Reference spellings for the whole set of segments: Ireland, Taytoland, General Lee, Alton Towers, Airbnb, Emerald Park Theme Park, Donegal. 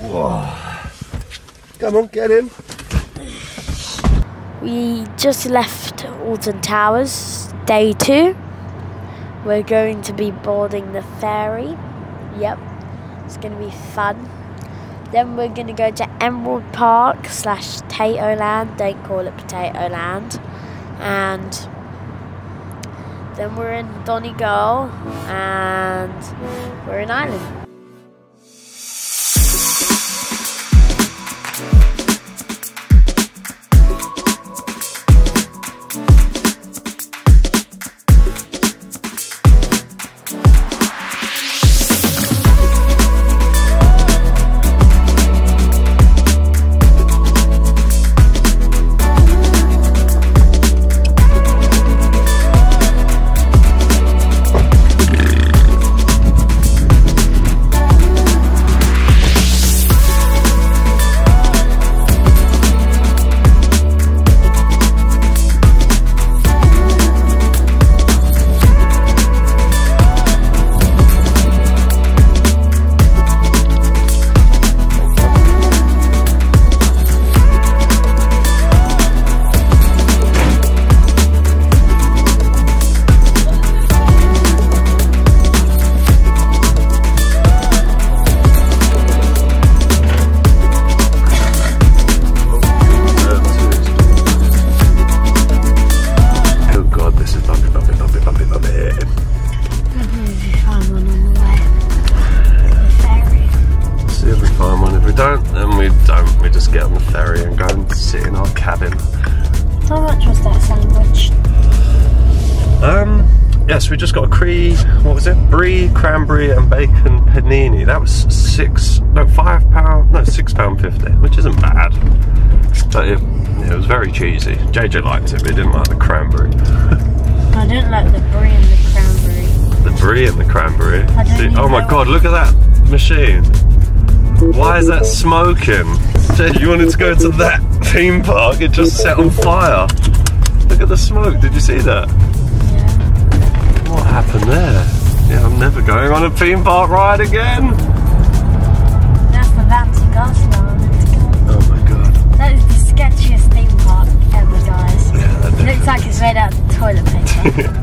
Whoa. Come on, get in. We just left Alton Towers, day 2. We're going to be boarding the ferry. Yep, it's going to be fun. Then we're going to go to Emerald Park / Taytoland. They call it Taytoland. And then we're in Donegal and we're in Ireland. Yes, we just got a brie, cranberry and bacon panini. That was £6.50, which isn't bad. But it was very cheesy. JJ liked it, but he didn't like the cranberry. I didn't like the brie and the cranberry. The brie and the cranberry? Oh my god, look at that machine. Why is that smoking? JJ, you wanted to go to that theme park, it just set on fire. Look at the smoke, did you see that? What happened there? Yeah, I'm never going on a theme park ride again. That's the Vanty Gosh one. Oh my god. That is the sketchiest theme park ever, guys. Yeah, that it looks like it's made out of toilet paper.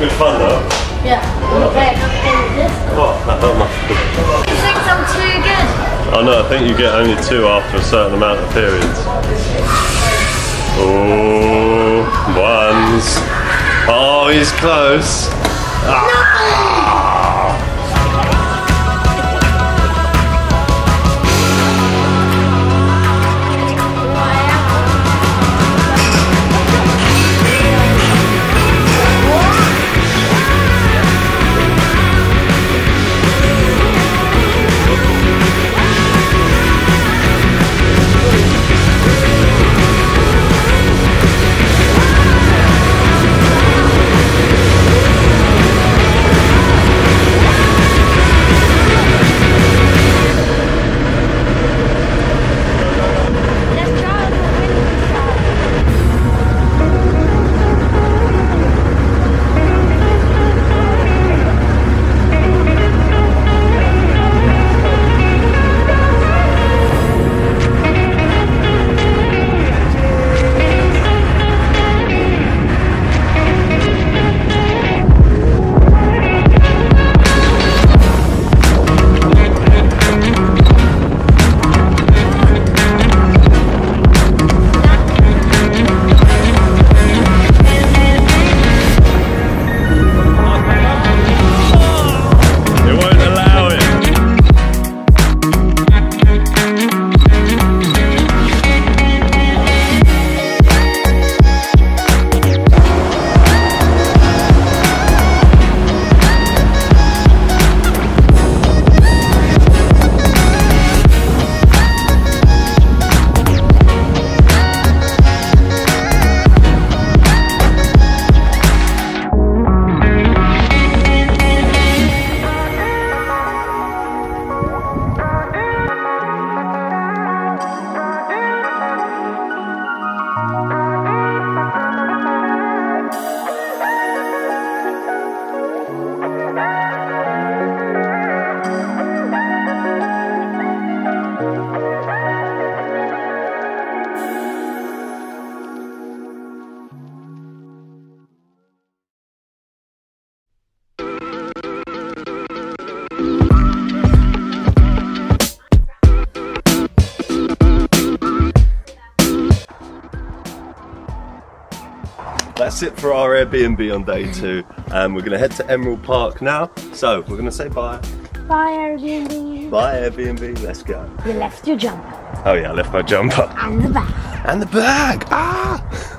Good fun though. Yeah. Okay, this. Oh, that must be. You think I'm too good? Oh no, I think you get only two after a certain amount of periods. Oh, ones. Oh, he's close. Ah. No! That's it for our Airbnb on day two, and we're going to head to Emerald Park now. So we're going to say bye. Bye Airbnb. Bye Airbnb. Let's go. You left your jumper. Oh yeah, I left my jumper. And the bag. And the bag. Ah.